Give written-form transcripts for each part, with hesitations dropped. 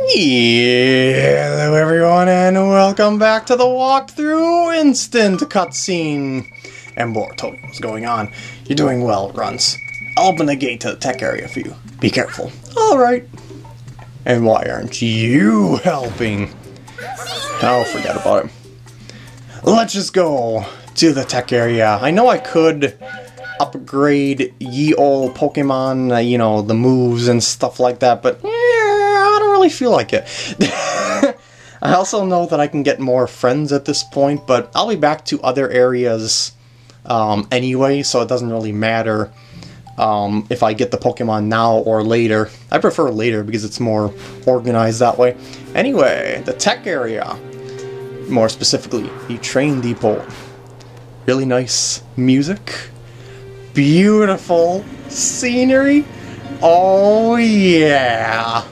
Yeah, hello everyone and welcome back to the walkthrough instant cutscene. And more, totally what's going on. You're doing well, Grunts. I'll open the gate to the tech area for you. Be careful. Alright. And why aren't you helping? Oh, forget about it. Let's just go to the tech area. I know I could upgrade ye old Pokemon, you know, the moves and stuff like that, but I don't really feel like it. I also know that I can get more friends at this point, but I'll be back to other areas anyway, so it doesn't really matter if I get the Pokemon now or later. I prefer later because it's more organized that way. Anyway, the tech area, more specifically, the Train Depot. Really nice music, beautiful scenery. Oh yeah!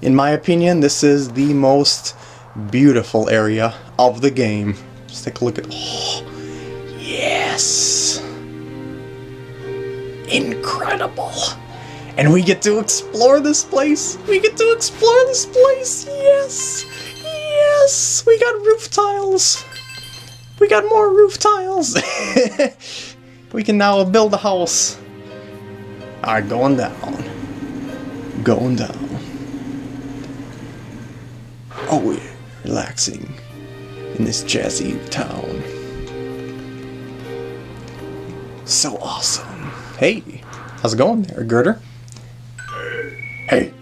In my opinion, this is the most beautiful area of the game. Just take a look at... Oh, yes! Incredible! And we get to explore this place! We get to explore this place! Yes! Yes! We got roof tiles! We got more roof tiles! We can now build a house. Alright, going down. Going down. Oh, yeah. Relaxing in this jazzy town. So awesome. Hey, how's it going there, Gerder? Hey,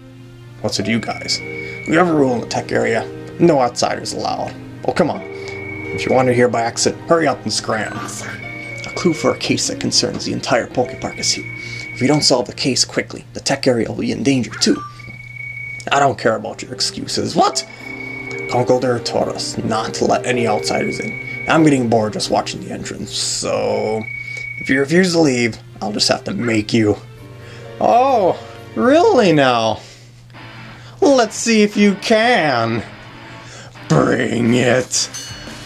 what's with you guys? We have a rule in the tech area. No outsiders allowed. Oh, come on. If you wander here by accident, hurry up and scram. A clue for a case that concerns the entire Poké Park is here. If you don't solve the case quickly, the tech area will be in danger too. I don't care about your excuses. What? Conkeldurr taught us not to let any outsiders in. I'm getting bored just watching the entrance, so if you refuse to leave, I'll just have to make you. Oh, really now? Let's see if you can. Bring it.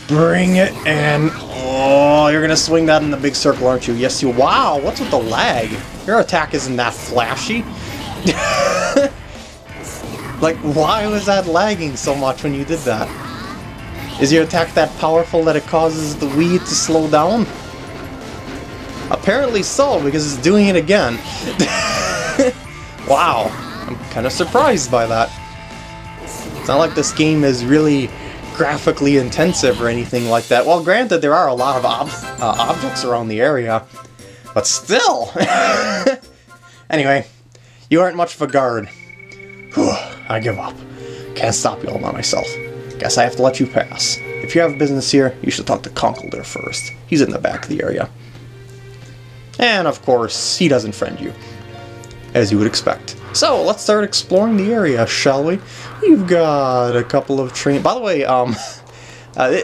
Bring it in. Oh, you're gonna swing that in the big circle, aren't you? Yes, you. Wow, what's with the lag? Your attack isn't that flashy. Like, why was that lagging so much when you did that? Is your attack that powerful that it causes the Wii to slow down? Apparently so, because it's doing it again. Wow, I'm kind of surprised by that. It's not like this game is really graphically intensive or anything like that. Well, granted, there are a lot of objects around the area, but still! Anyway, you aren't much of a guard. Whew, I give up. Can't stop you all by myself. Guess I have to let you pass. If you have business here, you should talk to Conkeldurr first. He's in the back of the area. And of course, he doesn't friend you. As you would expect. So, let's start exploring the area, shall we? We've got a couple of trains. By the way,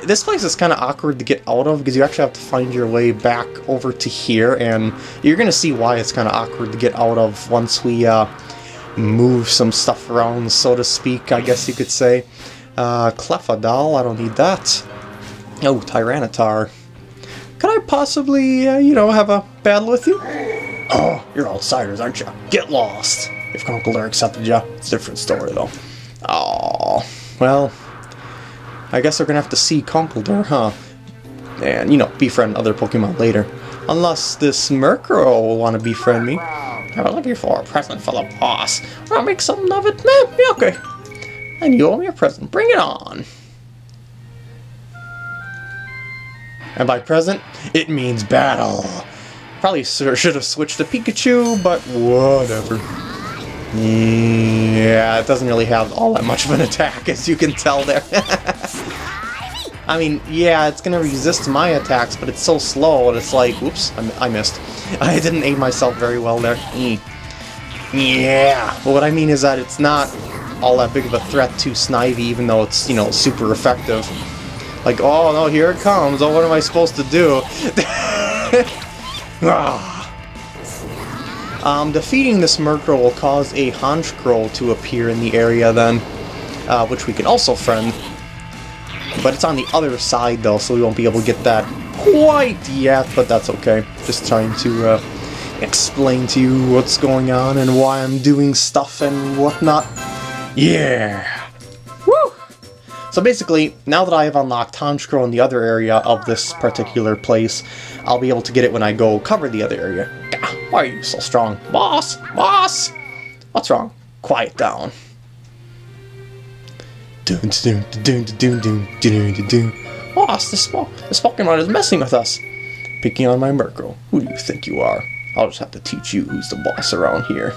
this place is kind of awkward to get out of because you actually have to find your way back over to here. And you're going to see why it's kind of awkward to get out of once we... move some stuff around, so to speak, I guess you could say. Clefadal, I don't need that. Oh, Tyranitar. Could I possibly, you know, have a battle with you? Oh, you're outsiders, aren't you? Get lost! If Conkeldurr accepted you, it's a different story, though. Oh, well, I guess we're gonna have to see Conkeldurr, huh? And, you know, befriend other Pokemon later. Unless this Murkrow will want to befriend me. I was looking for a present for the boss. I'll make something of it. Yeah, okay. And you owe me a present. Bring it on. And by present, it means battle. Probably should have switched to Pikachu, but whatever. Yeah, it doesn't really have all that much of an attack, as you can tell there. I mean, yeah, it's gonna resist my attacks, but it's so slow, and it's like, whoops, I missed. I didn't aim myself very well there. Yeah, but what I mean is that it's not all that big of a threat to Snivy, even though it's, you know, super effective. Like, oh no, here it comes, oh, what am I supposed to do? Defeating this Murkrow will cause a Honchkrow to appear in the area then, which we can also friend. But it's on the other side, though, so we won't be able to get that quite yet, but that's okay. Just trying to explain to you what's going on and why I'm doing stuff and whatnot. Yeah! Woo! So basically, now that I have unlocked Honchkrow in the other area of this particular place, I'll be able to get it when I go cover the other area. Gah, why are you so strong? Boss! Boss! What's wrong? Quiet down. Boss, this Pokemon is messing with us. Picking on my Murkrow. Who do you think you are? I'll just have to teach you who's the boss around here.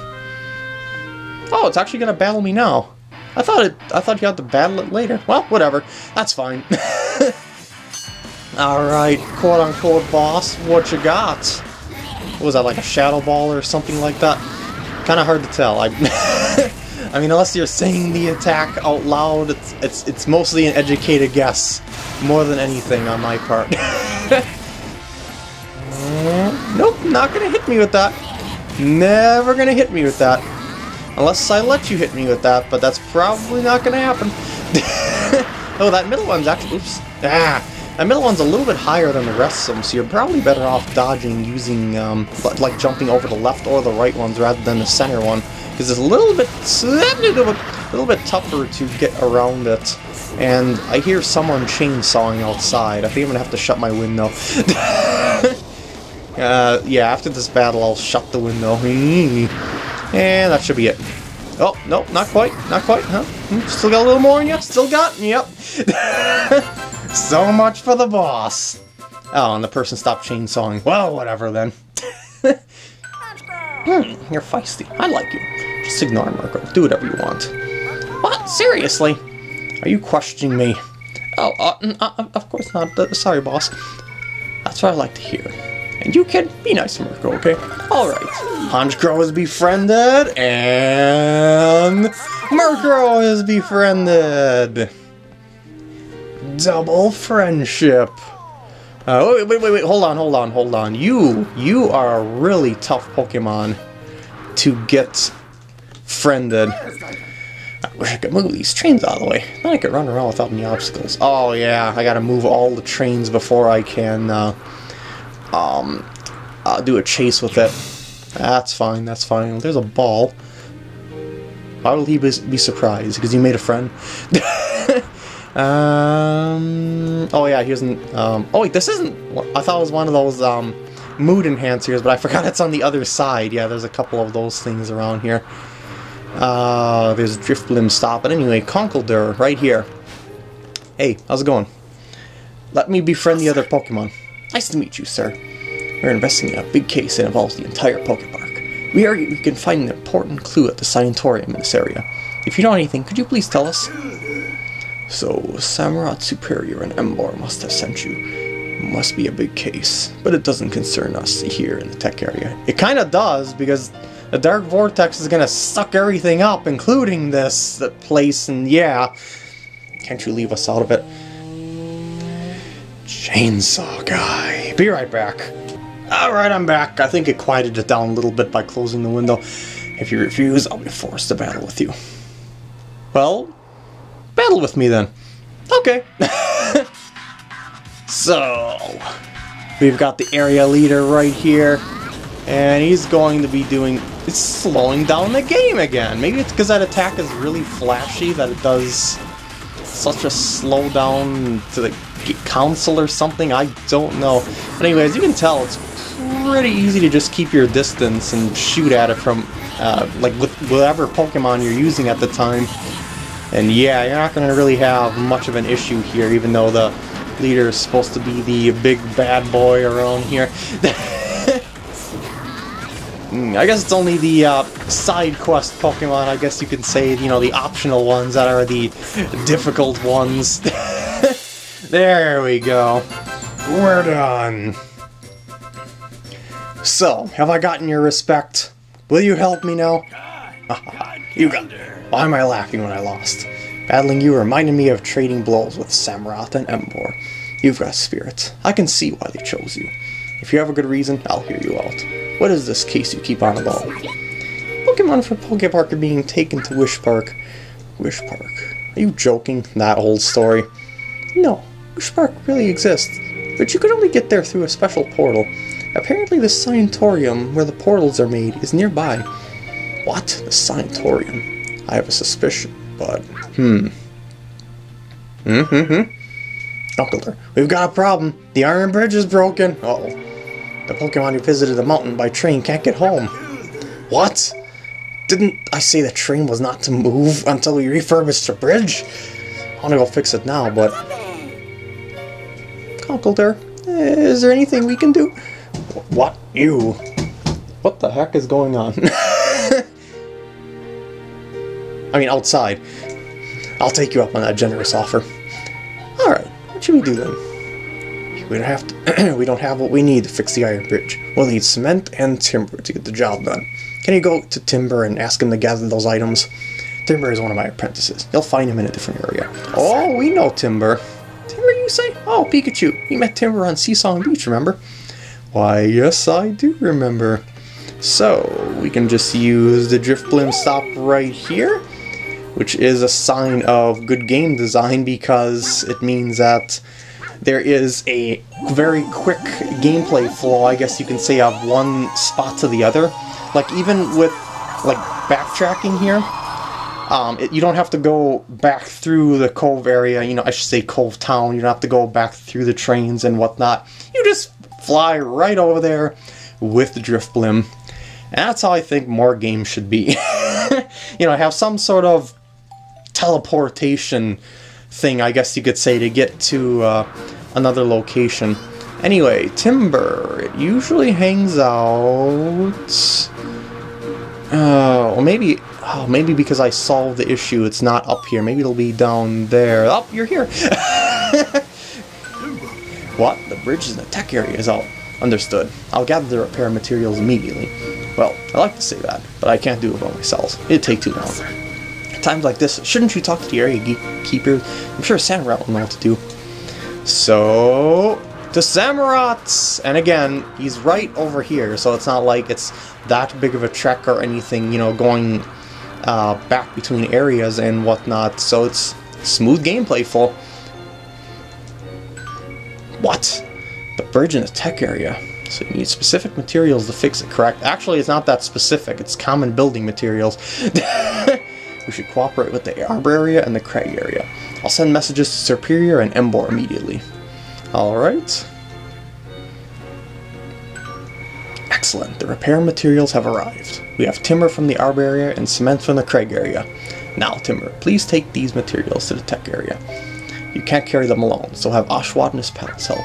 Oh, it's actually gonna battle me now. I thought you had to battle it later. Well, whatever. That's fine. Alright, quote unquote boss, what you got? What was that, like a shadow ball or something like that? Kinda hard to tell. I mean, unless you're saying the attack out loud, it's mostly an educated guess. More than anything on my part. Nope, not gonna hit me with that. Never gonna hit me with that. Unless I let you hit me with that, but that's probably not gonna happen. Oh, that middle one's actually, oops. Ah, that middle one's a little bit higher than the rest of them, so you're probably better off dodging using, like jumping over the left or the right ones rather than the center one, because it's a little bit tougher to get around it. And I hear someone chainsawing outside. I think I'm gonna have to shut my window. Yeah, after this battle, I'll shut the window. And that should be it. Oh, no, not quite. Not quite, huh? Still got a little more in you? Still got? Yep. So much for the boss. Oh, and the person stopped chainsawing. Well, whatever then. You're feisty. I like you. Just ignore Murkrow. Do whatever you want. What? Seriously? Are you questioning me? Oh, of course not. Sorry, boss. That's what I like to hear. And you can be nice to Murkrow, okay? Alright. Honchkrow is befriended, and Murkrow is befriended! Double friendship. Wait, hold on. You are a really tough Pokemon to get friended. I wish I could move these trains out of the way. Then I could run around without any obstacles. Oh yeah, I gotta move all the trains before I can, do a chase with it. That's fine. There's a ball. Why would he be surprised? Because he made a friend? Oh yeah, he isn't, oh wait, this isn't, I thought it was one of those, mood enhancers, but I forgot it's on the other side. Yeah, there's a couple of those things around here. There's a drift limb stop, but anyway, Conkeldurr, right here. Hey, how's it going? Let me befriend the other Pokemon. Nice to meet you, sir. We're investigating a big case that involves the entire Poké Park. We argue we can find an important clue at the Scientorium in this area. If you know anything, could you please tell us? So, Samurott Superior and Embor must have sent you. It must be a big case, but it doesn't concern us here in the tech area. It kinda does, because the Dark Vortex is gonna suck everything up, including this place, and yeah. Can't you leave us out of it? Chainsaw guy. Be right back. Alright, I'm back. I think it quieted it down a little bit by closing the window. If you refuse, I'll be forced to battle with you. Well, battle with me then. Okay. So, we've got the area leader right here. And he's going to be doing... It's slowing down the game again. Maybe it's because that attack is really flashy that it does such a slowdown to the... council or something, I don't know. But anyways, you can tell it's pretty easy to just keep your distance and shoot at it from, like, with whatever Pokemon you're using at the time. And yeah, you're not going to really have much of an issue here, even though the leader is supposed to be the big bad boy around here. I guess it's only the side quest Pokemon, I guess you can say, you know, the optional ones that are the difficult ones. There we go. We're done. So, have I gotten your respect? Will you help me now? You got there. Why am I laughing when I lost? Battling you reminded me of trading blows with Samurott and Embor. You've got spirit. I can see why they chose you. If you have a good reason, I'll hear you out. What is this case you keep on about? Pokemon from Poké Park are being taken to Wish Park. Wish Park. Are you joking? That old story. No. Wish Park really exists, but you could only get there through a special portal. Apparently the Scientorium, where the portals are made, is nearby. What? The Scientorium? I have a suspicion. But, Dumbledore, we've got a problem. The Iron Bridge is broken. Uh-oh. The Pokemon who visited the mountain by train can't get home. What? Didn't I say the train was not to move until we refurbished the bridge? I want to go fix it now, but... Conkledore, is there anything we can do? What? You? What the heck is going on? I mean, outside. I'll take you up on that generous offer. Alright, what should we do then? We don't have what we need to fix the Iron Bridge. We'll need cement and timber to get the job done. Can you go to Timber and ask him to gather those items? Timber is one of my apprentices. You'll find him in a different area. Oh, we know Timber. Timber, you say? Oh, Pikachu. You met Timber on Seesaw Beach, remember? Why, yes, I do remember. So, we can just use the Drift Blimp stop right here, which is a sign of good game design because it means that there is a very quick gameplay flow, I guess you can say, of one spot to the other. Like, even with, like, backtracking here, you don't have to go back through the Cove area, you know, I should say Cove Town, you don't have to go back through the trains and whatnot. You just fly right over there with the Drift Blim. And that's how I think more games should be. You know, have some sort of teleportation thing, I guess you could say, to get to another location. Anyway, Timber, it usually hangs out... well, maybe... Oh, maybe because I solved the issue, it's not up here. Maybe it'll be down there. Oh, you're here! What? The bridge in the tech area is out. Understood. I'll gather the repair materials immediately. Well, I like to say that, but I can't do it by myself. It'd take too long. At times like this, shouldn't you talk to the area keepers? I'm sure Samurott will know what to do. So... to Samurott! And again, he's right over here, so it's not like it's that big of a trek or anything, you know, going back between areas and whatnot, so it's smooth gameplay full. What? The bridge in the tech area. So you need specific materials to fix it, correct? Actually, it's not that specific. It's common building materials. We should cooperate with the Arbor Area and the Crag Area. I'll send messages to Superior and Embor immediately. Alright. Excellent. The repair materials have arrived. We have timber from the Arbor Area and cement from the Crag Area. Now, Timber, please take these materials to the Tech Area. You can't carry them alone, so have Oshawott and his pals help.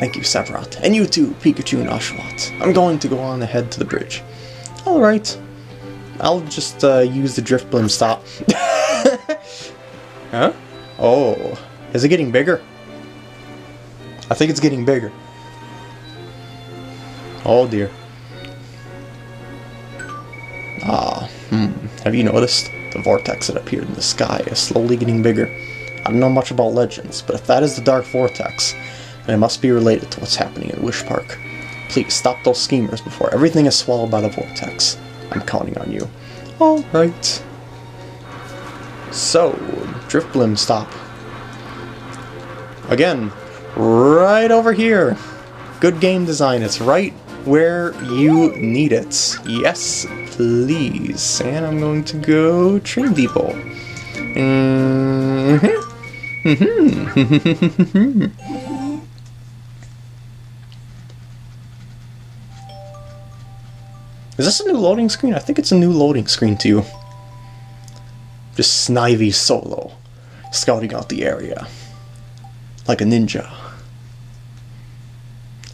Thank you, Samurott. And you too, Pikachu and Oshawott. I'm going to go on ahead to the bridge. Alright. I'll just use the Drift Blim stop. Huh? Oh. Is it getting bigger? I think it's getting bigger. Oh dear. Ah, Have you noticed? The vortex that appeared in the sky is slowly getting bigger. I don't know much about legends, but if that is the Dark Vortex, then it must be related to what's happening at Wish Park. Please stop those schemers before everything is swallowed by the vortex. I'm counting on you. Alright. So, Drift Blim stop. Again, right over here. Good game design. It's right where you need it. Yes, please. And I'm going to go Train Depot. Is this a new loading screen? I think it's a new loading screen too. Just Snivy solo, scouting out the area like a ninja.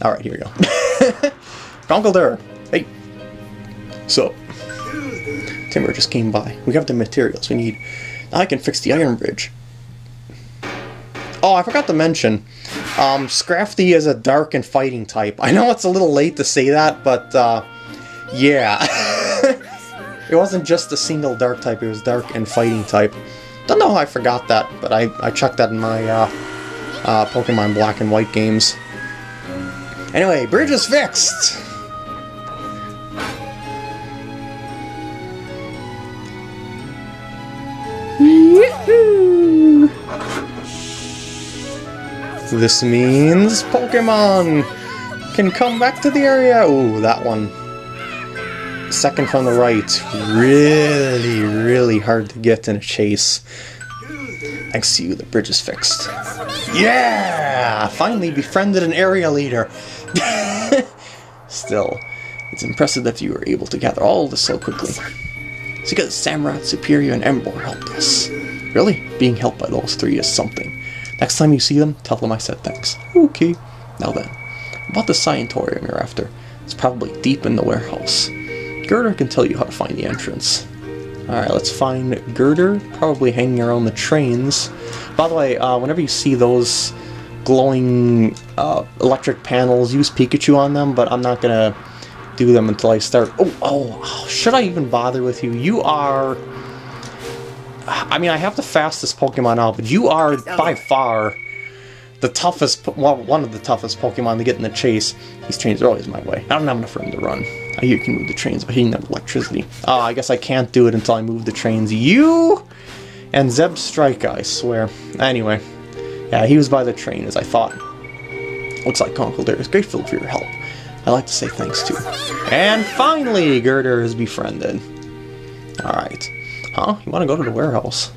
All right, here we go. Conkledore, hey. So, Timber just came by. We have the materials we need. Now I can fix the Iron Bridge. Oh, I forgot to mention, Scrafty is a dark and fighting type. I know it's a little late to say that, but yeah. It wasn't just a single dark type, it was dark and fighting type. Don't know how I forgot that, but I checked that in my Pokemon Black and White games. Anyway, bridge is fixed! This means Pokemon can come back to the area. Ooh, that one. Second from the right. Really, really hard to get in a chase. Thanks to you, the bridge is fixed. Yeah! Finally befriended an area leader. Still, it's impressive that you were able to gather all this so quickly. It's because Samrat, Superior, and Embor helped us. Really? Being helped by those three is something. Next time you see them, tell them I said thanks. Okay. Now then, about the Scientorium you're after. It's probably deep in the warehouse. Gerder can tell you how to find the entrance. Alright, let's find Gerder, probably hanging around the trains. By the way, whenever you see those glowing electric panels, use Pikachu on them, but I'm not gonna do them until I start. Oh, should I even bother with you? You are... I mean, I have the fastest Pokemon out, but you are by far the toughest, well, one of the toughest Pokemon to get in the chase. These trains are always my way. I don't have enough room to run. I hear you can move the trains by heating up electricity. Oh, I guess I can't do it until I move the trains. You and Zebstrika, I swear. Anyway, yeah, he was by the train, as I thought. Looks like Conkle there is grateful for your help. I'd like to say thanks too. And finally, Gerder is befriended. Alright. Huh? You want to go to the warehouse?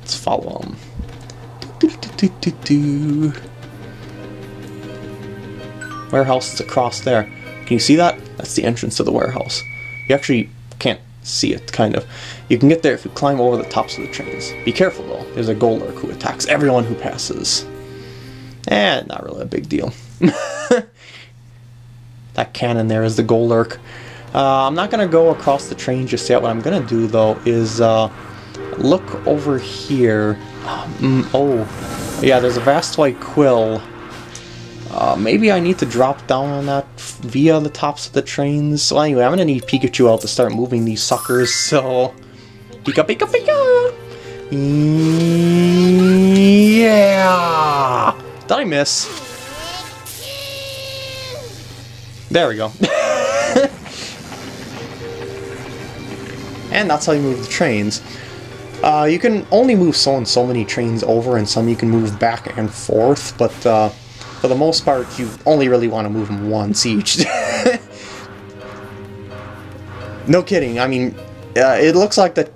Let's follow him. Warehouse is across there. Can you see that? That's the entrance to the warehouse. You actually can't see it, kind of. You can get there if you climb over the tops of the trains. Be careful though, there's a Golurk who attacks everyone who passes. Eh, not really a big deal. That cannon there is the Golurk. I'm not going to go across the train just yet. What I'm going to do though is look over here. Oh, yeah, there's a Vastly Quill. Maybe I need to drop down on that via the tops of the trains. So anyway, I'm going to need Pikachu out to start moving these suckers, so... Pika Pika Pika! Yeah! Did I miss? There we go. And that's how you move the trains. You can only move so and so many trains over, and some you can move back and forth, but for the most part, you only really want to move them once each. No kidding, I mean, it looks like that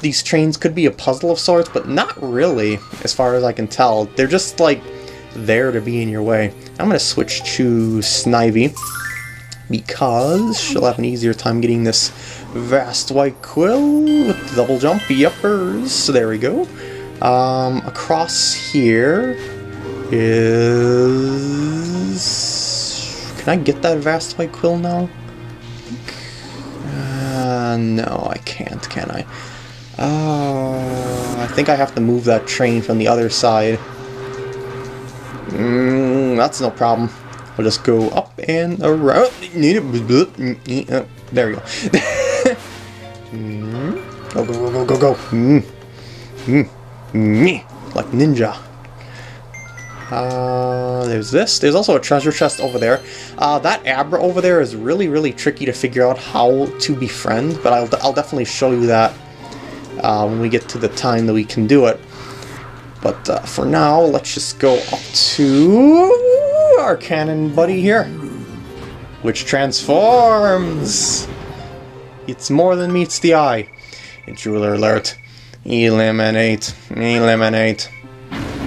these trains could be a puzzle of sorts, but not really, as far as I can tell. They're just, like, there to be in your way. I'm going to switch to Snivy, because she'll have an easier time getting this vast white quill with the double jump yuppers. So there we go. Across here is... Can I get that vast white quill now? No, I can't, can I? I think I have to move that train from the other side. That's no problem. I'll just go up and around. There we go. Go, go, go, go, go. Like ninja. There's this. There's also a treasure chest over there. That Abra over there is really, really tricky to figure out how to befriend, but I'll definitely show you that when we get to the time that we can do it. But for now, let's just go up to our cannon buddy here, which transforms. It's more than meets the eye. Intruder alert. Eliminate. Eliminate.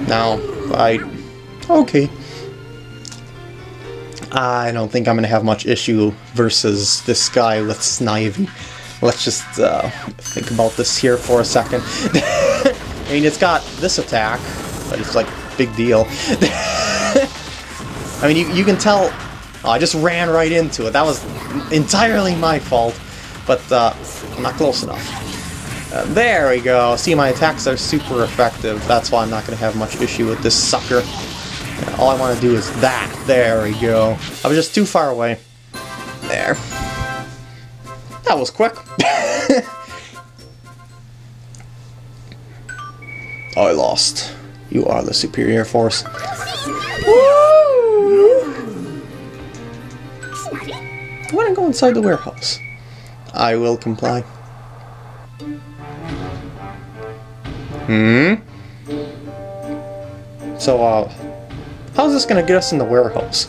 Now, okay. I don't think I'm going to have much issue versus this guy with Snivy. Let's just think about this here for a second. I mean, it's got this attack, but it's like, big deal. I mean, you can tell... Oh, I just ran right into it. That was entirely my fault, but I'm not close enough. There we go. See, my attacks are super effective. That's why I'm not going to have much issue with this sucker. And all I want to do is that. There we go. I was just too far away. There. That was quick. I lost. You are the superior force. Woo! I want to go inside the warehouse. I will comply. So, how's this gonna get us in the warehouse?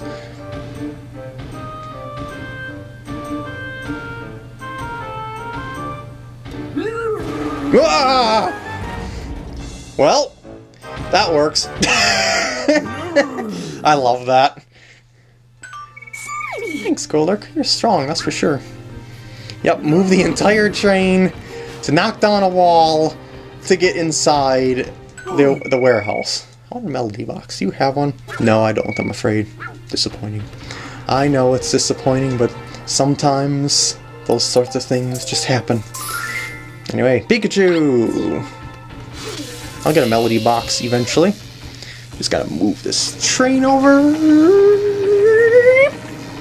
Ah! Well, that works. I love that. Thanks, Golurk. You're strong, that's for sure. Yep, move the entire train to knock down a wall to get inside the warehouse. I want a melody box. Do you have one? No, I don't, I'm afraid. Disappointing. I know it's disappointing, but sometimes those sorts of things just happen. Anyway, Pikachu! I'll get a melody box eventually. Just gotta move this train over.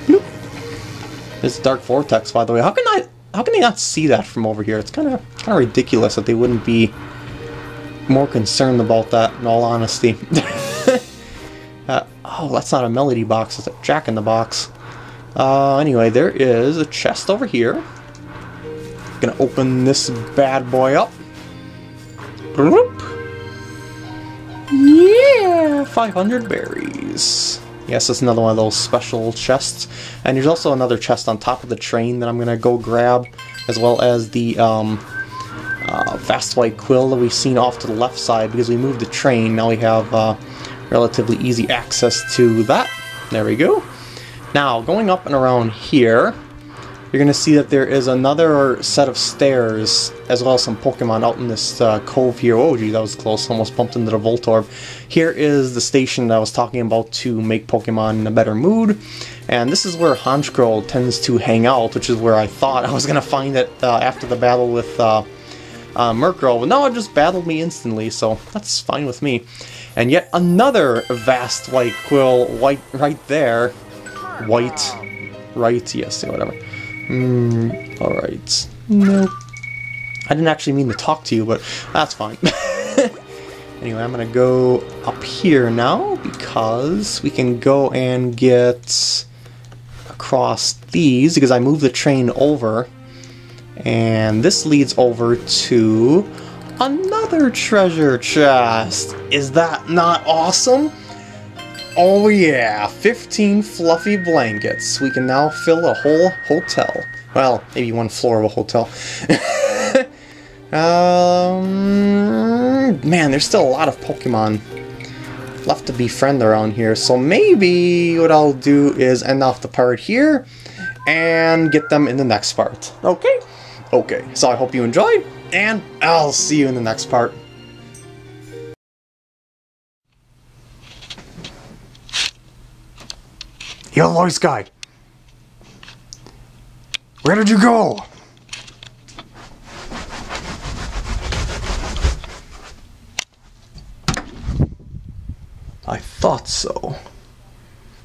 Bloop. This Dark Vortex, by the way. How can they not see that from over here? It's kind of ridiculous that they wouldn't be more concerned about that, in all honesty. Oh, that's not a melody box, it's a jack in the box. Anyway, there is a chest over here. Gonna open this bad boy up. Bloop. Yeah, 500 berries. Yes, that's another one of those special chests. And there's also another chest on top of the train that I'm gonna go grab, as well as the fast white quill that we've seen off to the left side, because we moved the train. Now we have relatively easy access to that. There we go. Now, going up and around here, you're gonna see that there is another set of stairs, as well as some Pokemon out in this cove here. Oh gee, that was close, almost bumped into the Voltorb. Here is the station that I was talking about to make Pokemon in a better mood, and this is where Honchkrow tends to hang out, which is where I thought I was gonna find it after the battle with Murkrow, but no, it just battled me instantly, so that's fine with me. And yet another vast white quill, right there. Alright. Nope. I didn't actually mean to talk to you, but that's fine. Anyway, I'm gonna go up here now, because we can go and get across these, because I moved the train over. And this leads over to another treasure chest. Is that not awesome? Oh yeah, 15 fluffy blankets. We can now fill a whole hotel. Well, maybe one floor of a hotel. Man, there's still a lot of Pokemon left to befriend around here, so maybe what I'll do is end off the part here and get them in the next part. Okay? Okay, so I hope you enjoyed, and I'll see you in the next part. Yo, Lois Guy! Where did you go? I thought so.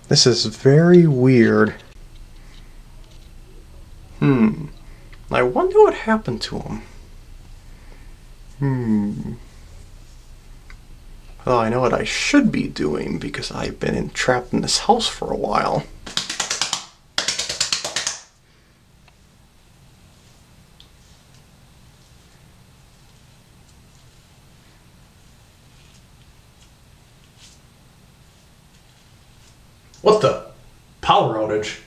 This is very weird. I wonder what happened to him. Well, I know what I should be doing, because I've been entrapped in this house for a while. What the? Power outage?